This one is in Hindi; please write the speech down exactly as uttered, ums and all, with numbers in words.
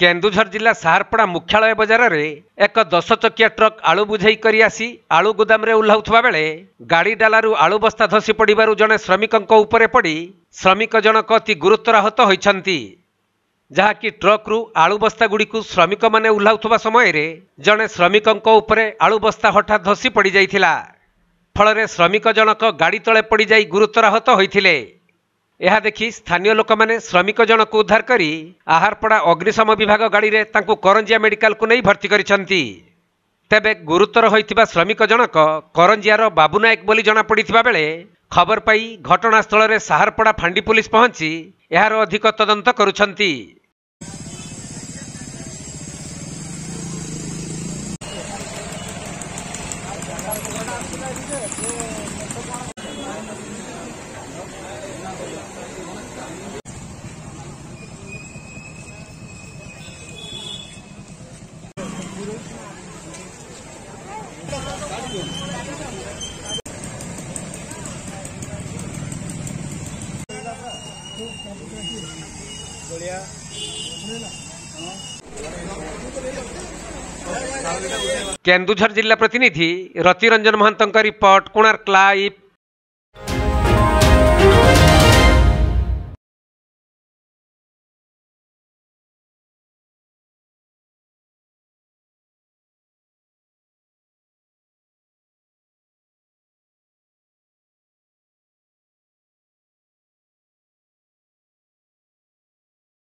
केंदुझर जिला सारपडा मुख्यालय बजार रे एक दस चकिया ट्रक आलु बुझाई करी आसी आलु गोदाम रे उल्लाउथवा बेले गाड़ी डालारू आलु बस्ता धसी पड़िबारू जने श्रमिकंको उपरे पड़ी श्रमिक जनक अति गुरुतराहत होइछन्ती। जहाँकि ट्रक रु आलु बस्ता गुड़िकु श्रमिक माने उल्लाउथवा समय रे जने श्रमिकंको उपरे आलु बस्ता हठात धसी पड़ जाइथिला। फलरे श्रमिक जनक गाड़ी तले पड़ जाई गुरुतराहत होइथिले। यह देखि स्थानीय लोक मैंने श्रमिक जनक उद्धार करी आहारपड़ा अग्निशम विभाग गाड़ी रे तांकु करंजिया मेडिकल को नहीं भर्ती करिसंती। तेबे गुरुतर होइथिबा श्रमिक जनक करंजियार बाबुनायक बोली जना पड़िथिबा बेले खबर पाई घटनास्थल रे सारपडा फांडी पुलिस पहुंची यार अधिक तदंत करुछंती। केंदुझर जिला प्रतिनिधि रतिरंजन महांत रिपोर्ट कोणार्क।